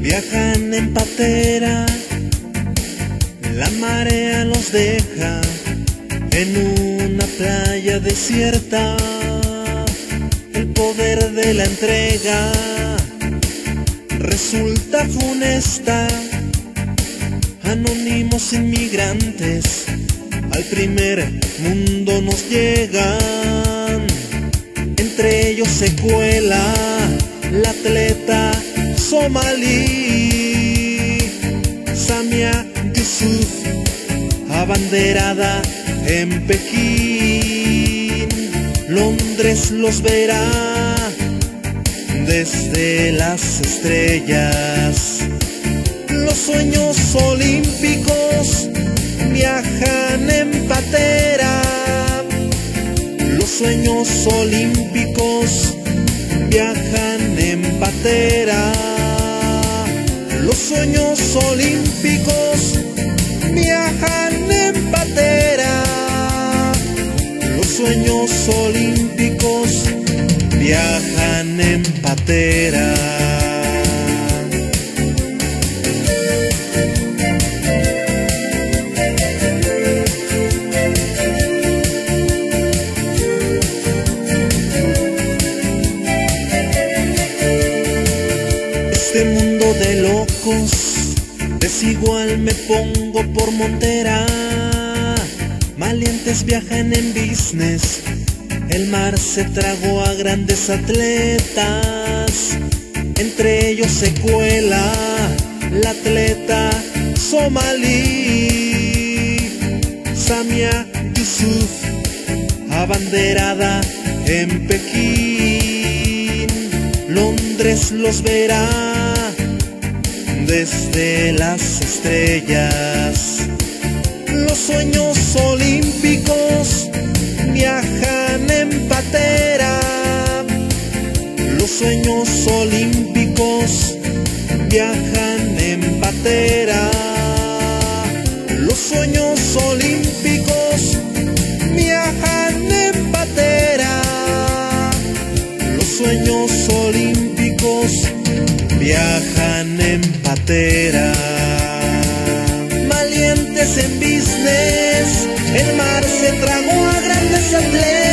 Viajan en patera, la marea los deja en una playa desierta. El poder de la entrega resulta funesta. Anónimos inmigrantes al primer mundo nos llegan. Entre ellos se cuela la atleta somalí Samia Yusuf, abanderada en Pekín. Londres los verá desde las estrellas. Los sueños olímpicos viajan en patera. Los sueños olímpicos viajan en patera. Los sueños olímpicos viajan en patera. Los sueños olímpicos viajan en patera. Este mundo de locos, desigual me pongo por montera. Malientes viajan en business, el mar se tragó a grandes atletas. Entre ellos se cuela la atleta somalí Samia Yusuf, abanderada en Pekín. Londres los verá desde las estrellas. Los sueños olímpicos viajan en patera. Los sueños olímpicos viajan en patera. Los sueños olímpicos viajan en patera. Los sueños olímpicos viajan en patera. Valientes en business, el mar se tragó a grandes atletas.